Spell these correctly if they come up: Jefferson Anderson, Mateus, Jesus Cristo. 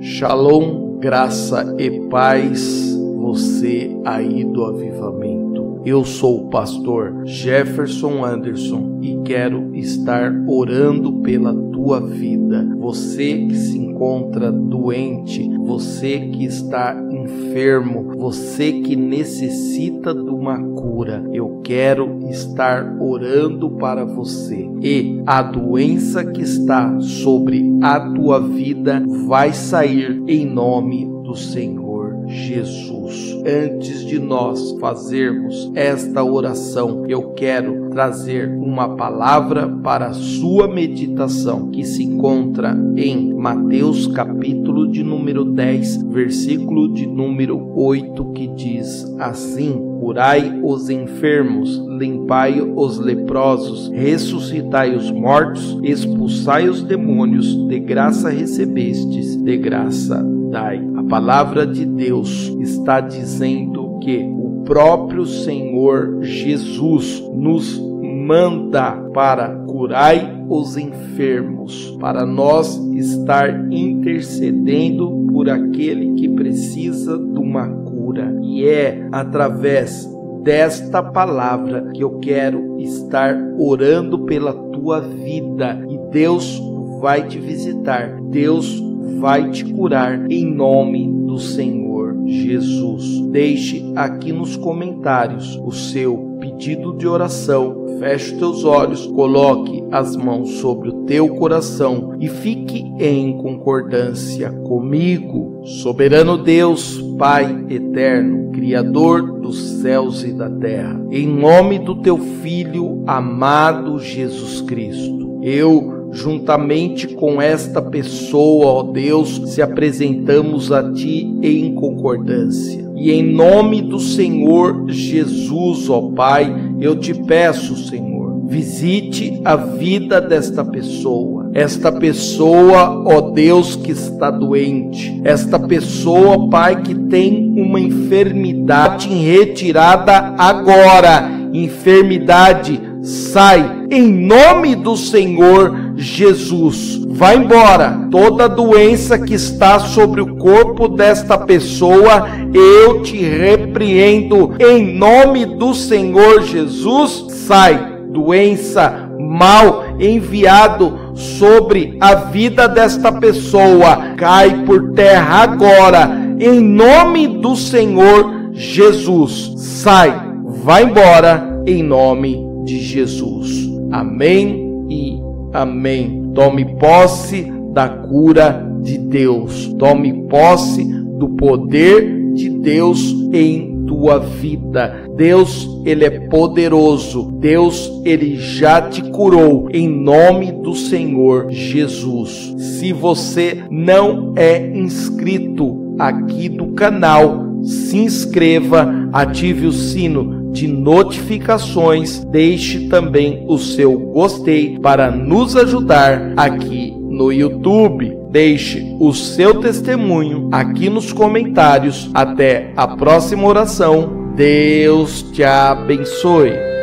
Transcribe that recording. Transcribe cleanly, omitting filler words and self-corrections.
Shalom, graça e paz, você aí do avivamento. Eu sou o pastor Jefferson Anderson e quero estar orando pela tua vida. Você que se encontra doente, você que está enfermo, você que necessita de uma cura, eu quero estar orando para você. E a doença que está sobre a tua vida vai sair em nome do Senhor Jesus. Antes de nós fazermos esta oração, eu quero trazer uma palavra para a sua meditação, que se encontra em Mateus capítulo de número 10, versículo de número 8, que diz assim: curai os enfermos, limpai os leprosos, ressuscitai os mortos, expulsai os demônios, de graça recebestes, de graça dai. A palavra de Deus está dizendo que o próprio Senhor Jesus nos manda para curai os enfermos, para nós estar intercedendo por aquele que precisa de uma cura. E é através desta palavra que eu quero estar orando pela tua vida, e Deus vai te visitar, Deus vai te curar em nome do Senhor Jesus. Deixe aqui nos comentários o seu pedido de oração, feche teus olhos, coloque as mãos sobre o teu coração e fique em concordância comigo. Soberano Deus, Pai eterno, Criador dos céus e da terra, em nome do teu Filho amado Jesus Cristo, eu juntamente com esta pessoa, ó Deus, se apresentamos a Ti em concordância. E em nome do Senhor Jesus, ó Pai, eu te peço, Senhor, visite a vida desta pessoa. Esta pessoa, ó Deus, que está doente, esta pessoa, Pai, que tem uma enfermidade retirada agora, enfermidade, sai em nome do Senhor Jesus. Vai embora toda doença que está sobre o corpo desta pessoa, eu te repreendo em nome do Senhor Jesus. Sai, doença, mal enviado sobre a vida desta pessoa, cai por terra agora em nome do Senhor Jesus. Sai, vai embora em nome de Jesus. Amém e amém. Tome posse da cura de Deus, tome posse do poder de Deus em tua vida. Deus, ele é poderoso. Deus, ele já te curou em nome do Senhor Jesus. Se você não é inscrito aqui do canal, se inscreva, ative o sino de notificações, deixe também o seu gostei para nos ajudar aqui no YouTube. Deixe o seu testemunho aqui nos comentários. Até a próxima oração. Deus te abençoe.